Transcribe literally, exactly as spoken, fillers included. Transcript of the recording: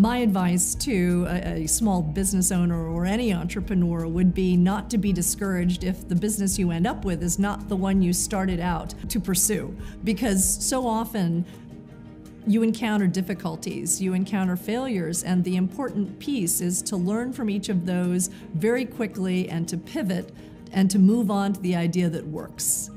My advice to a, a small business owner or any entrepreneur would be not to be discouraged if the business you end up with is not the one you started out to pursue, because so often you encounter difficulties, you encounter failures, and the important piece is to learn from each of those very quickly and to pivot and to move on to the idea that works.